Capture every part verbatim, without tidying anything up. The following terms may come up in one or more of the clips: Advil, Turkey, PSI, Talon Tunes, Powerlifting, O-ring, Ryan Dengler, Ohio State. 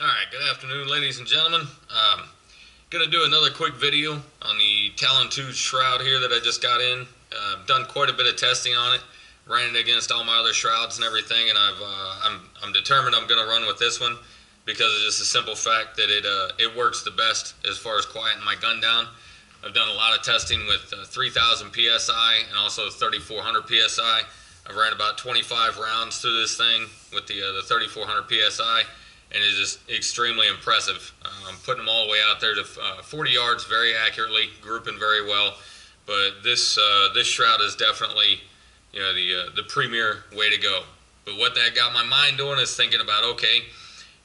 Alright, good afternoon, ladies and gentlemen. Um, going to do another quick video on the Talon Tunes shroud here that I just got in. Uh, I've done quite a bit of testing on it, ran it against all my other shrouds and everything, and I've, uh, I'm, I'm determined I'm going to run with this one because of just the simple fact that it, uh, it works the best as far as quieting my gun down. I've done a lot of testing with uh, three thousand P S I and also thirty-four hundred P S I. I've ran about twenty-five rounds through this thing with the, uh, the thirty-four hundred P S I. And it's just extremely impressive. I'm um, putting them all the way out there to uh, forty yards very accurately, grouping very well. But this uh, this shroud is definitely, you know, the uh, the premier way to go. But what that got my mind doing is thinking about, okay,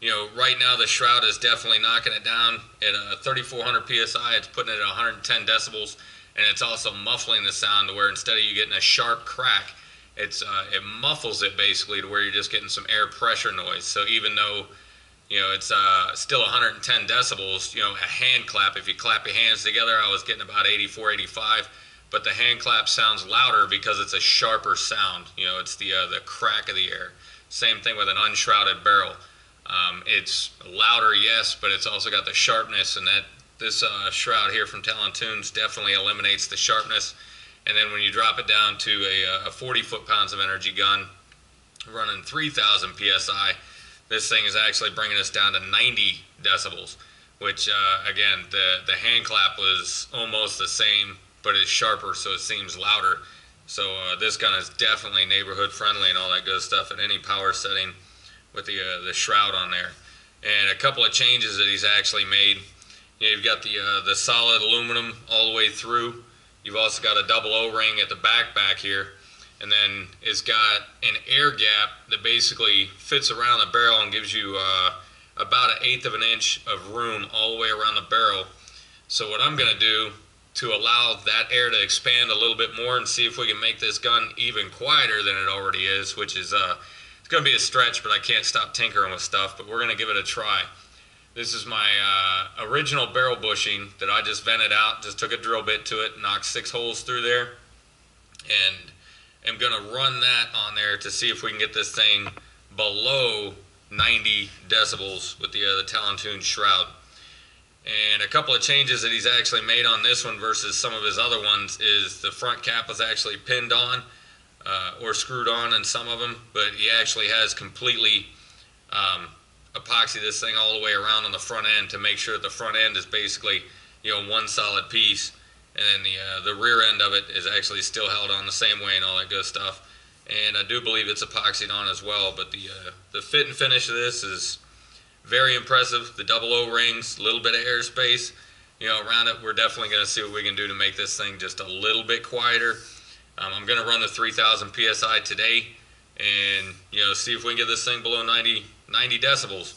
you know, right now the shroud is definitely knocking it down at uh, thirty-four hundred P S I. It's putting it at one hundred ten decibels, and it's also muffling the sound to where instead of you getting a sharp crack, it's uh, it muffles it basically to where you're just getting some air pressure noise. So even though you know, it's uh, still one hundred ten decibels, you know, a hand clap. If you clap your hands together, I was getting about eighty-four, eighty-five, but the hand clap sounds louder because it's a sharper sound. You know, it's the, uh, the crack of the air. Same thing with an unshrouded barrel. Um, it's louder, yes, but it's also got the sharpness, and that this uh, shroud here from Talon Tunes definitely eliminates the sharpness. And then when you drop it down to a, a forty foot-pounds of energy gun running three thousand P S I, this thing is actually bringing us down to ninety decibels, which, uh, again, the, the hand clap was almost the same, but it's sharper, so it seems louder. So uh, this gun is definitely neighborhood-friendly and all that good stuff at any power setting with the, uh, the shroud on there. And a couple of changes that he's actually made. You know, you've got the, uh, the solid aluminum all the way through. You've also got a double O-ring at the back back here. And then it's got an air gap that basically fits around the barrel and gives you uh, about an eighth of an inch of room all the way around the barrel. So what I'm going to do to allow that air to expand a little bit more and see if we can make this gun even quieter than it already is, which is uh, it's going to be a stretch, but I can't stop tinkering with stuff, but we're going to give it a try. This is my uh, original barrel bushing that I just vented out, just took a drill bit to it, knocked six holes through there, and I'm going to run that on there to see if we can get this thing below ninety decibels with the, uh, the Talon Tunes shroud. And a couple of changes that he's actually made on this one versus some of his other ones is the front cap was actually pinned on uh, or screwed on in some of them, but he actually has completely um, epoxied this thing all the way around on the front end to make sure that the front end is basically, you know, one solid piece. And then the, uh, the rear end of it is actually still held on the same way and all that good stuff. And I do believe it's epoxied on as well, but the, uh, the fit and finish of this is very impressive. The double O-rings, a little bit of airspace, you know, around it. We're definitely going to see what we can do to make this thing just a little bit quieter. Um, I'm going to run the three thousand P S I today and, you know, see if we can get this thing below ninety, ninety decibels.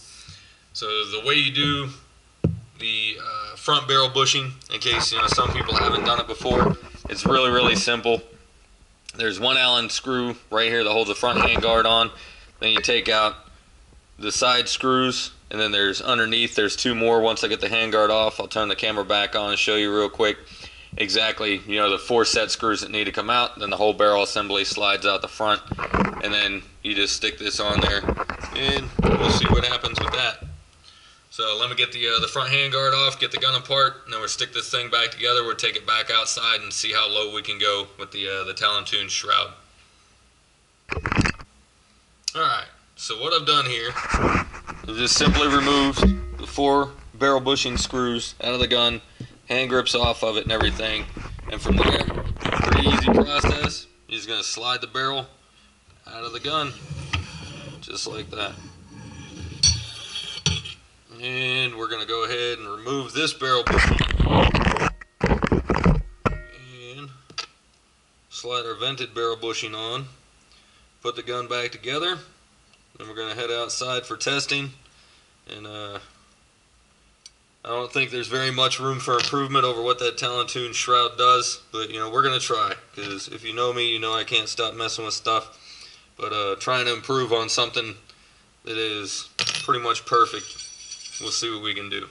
So the way you do the uh, front barrel bushing, in case you know some people haven't done it before, it's really really simple. There's one Allen screw right here that holds the front hand guard on, then you take out the side screws, and then there's underneath there's two more. Once I get the hand guard off, I'll turn the camera back on and show you real quick exactly, you know, the four set screws that need to come out. Then the whole barrel assembly slides out the front, and then you just stick this on there and we'll see what happens with that. So let me get the, uh, the front handguard off, get the gun apart, and then we'll stick this thing back together. We'll take it back outside and see how low we can go with the, uh, the Talon Tunes shroud. Alright, so what I've done here is just simply removed the four barrel bushing screws out of the gun, hand grips off of it and everything. And from there, pretty easy process. You're just going to slide the barrel out of the gun, just like that. And we're going to go ahead and remove this barrel bushing and slide our vented barrel bushing on, put the gun back together, and we're going to head outside for testing. And uh, I don't think there's very much room for improvement over what that Talon Tunes shroud does, but you know, we're going to try, because if you know me, you know I can't stop messing with stuff. But uh, trying to improve on something that is pretty much perfect, we'll see what we can do.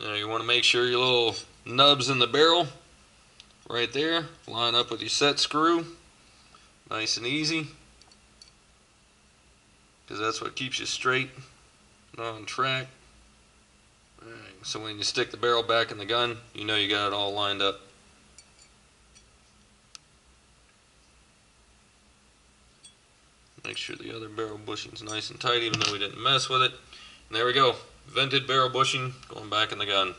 Now you want to make sure your little nubs in the barrel right there line up with your set screw. Nice and easy. because that's what keeps you straight and on track. All right, so when you stick the barrel back in the gun, you know you got it all lined up. Make sure the other barrel bushing's nice and tight, even though we didn't mess with it. And there we go. Vented barrel bushing going back in the gun.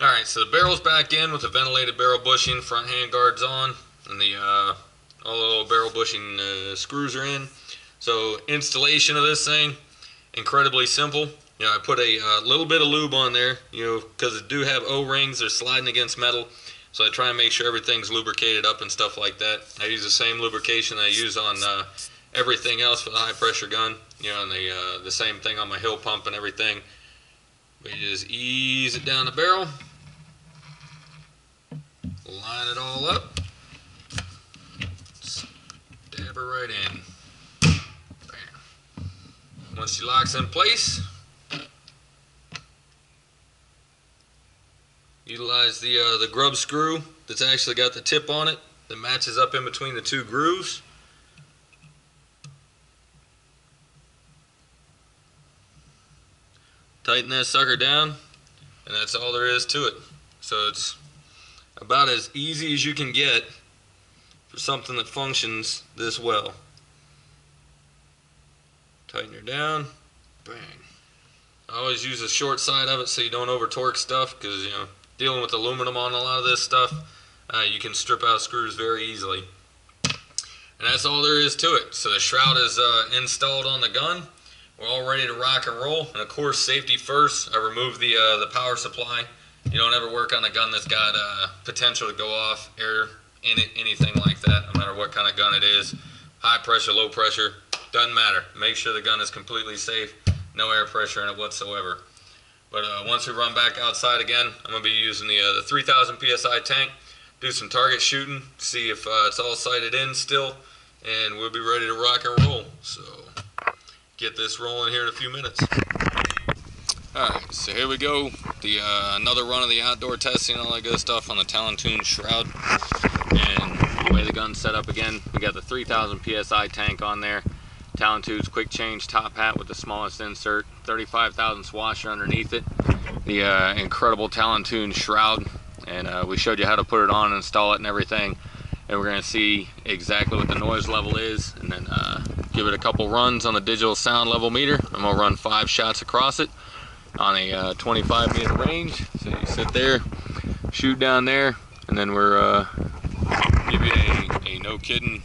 Alright, so the barrel's back in with the ventilated barrel bushing, front handguard's on, and the uh, all the little barrel bushing uh, screws are in. So installation of this thing, incredibly simple. You know, I put a uh, little bit of lube on there, you know, because it do have O-rings, they're sliding against metal. So I try and make sure everything's lubricated up and stuff like that. I use the same lubrication I use on uh, everything else for the high pressure gun. You know, and the, uh, the same thing on my hill pump and everything. We just ease it down the barrel. Line it all up. Stab her right in. Bam. Once she locks in place, utilize the uh, the grub screw that's actually got the tip on it that matches up in between the two grooves. Tighten that sucker down, and that's all there is to it. So it's about as easy as you can get for something that functions this well. Tighten her down, bang. I always use the short side of it so you don't over torque stuff, because you know, dealing with aluminum on a lot of this stuff, uh, you can strip out screws very easily. And that's all there is to it. So the shroud is uh, installed on the gun. We're all ready to rock and roll. And of course, safety first. I removed the, uh, the power supply. You don't ever work on a gun that's got uh, potential to go off, air in it, anything like that, no matter what kind of gun it is. High pressure, low pressure, doesn't matter. Make sure the gun is completely safe, no air pressure in it whatsoever. But uh, once we run back outside again, I'm going to be using the, uh, the three thousand P S I tank, do some target shooting, see if uh, it's all sighted in still, and we'll be ready to rock and roll. So get this rolling here in a few minutes. Alright, so here we go. The uh, another run of the outdoor testing and all that good stuff on the Talon Tunes shroud. And the way the gun's set up again, we got the three thousand P S I tank on there. Talon Tunes quick change top hat with the smallest insert, thirty-five thousand swasher underneath it, the uh, incredible Talon Tunes shroud, and uh, we showed you how to put it on and install it and everything, and we're going to see exactly what the noise level is, and then uh, give it a couple runs on the digital sound level meter. I'm going to run five shots across it on a uh, twenty-five meter range, so you sit there, shoot down there, and then we're uh, give you a, a no kidding.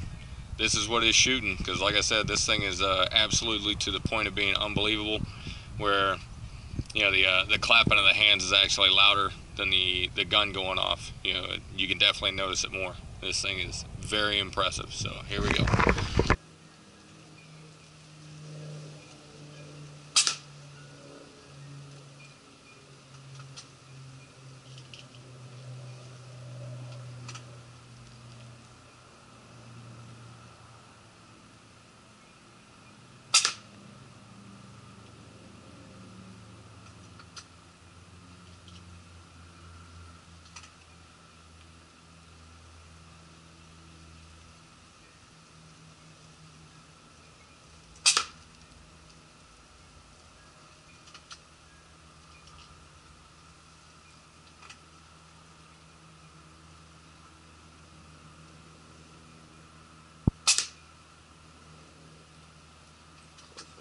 This is what it's shooting, because like I said, this thing is uh, absolutely to the point of being unbelievable, where you know the uh, the clapping of the hands is actually louder than the the gun going off. You know, you can definitely notice it more. This thing is very impressive. So here we go.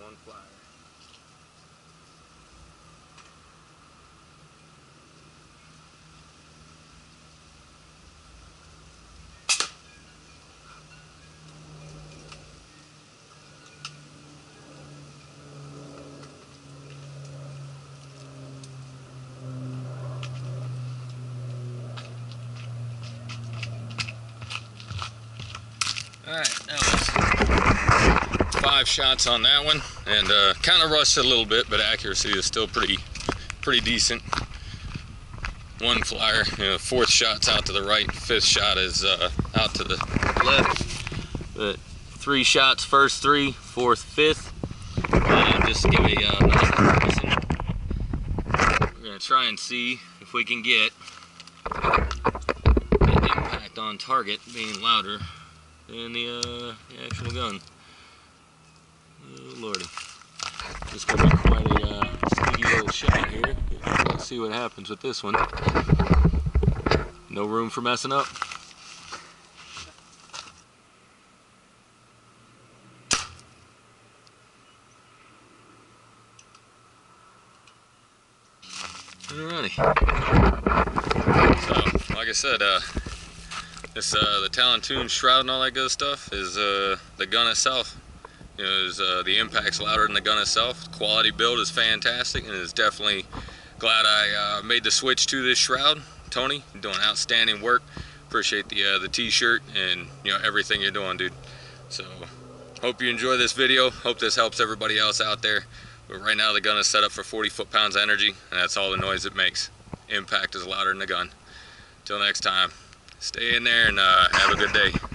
One flyer. All right, that was five shots on that one, and uh, kind of rushed it a little bit, but accuracy is still pretty pretty decent. One flyer, you know, fourth shot's out to the right, fifth shot is uh, out to the left. But three shots, first three, fourth, fifth. And just to give a uh, nice comparison, we're going to try and see if we can get the impact on target being louder than the, uh, the actual gun. Oh lordy. This could be quite a uh, sticky little shot here. Let's see what happens with this one. No room for messing up. Alrighty. So, like I said, uh, this uh, the Talon Tunes shroud and all that good stuff is uh, the gun itself. You know, is, uh, the impact's louder than the gun itself. The quality build is fantastic, and it's definitely glad I uh, made the switch to this shroud. Tony, you're doing outstanding work. Appreciate the uh, the T-shirt and you know everything you're doing, dude. So, hope you enjoy this video. Hope this helps everybody else out there. But right now the gun is set up for forty foot-pounds of energy, and that's all the noise it makes. Impact is louder than the gun. Till next time, stay in there and uh, have a good day.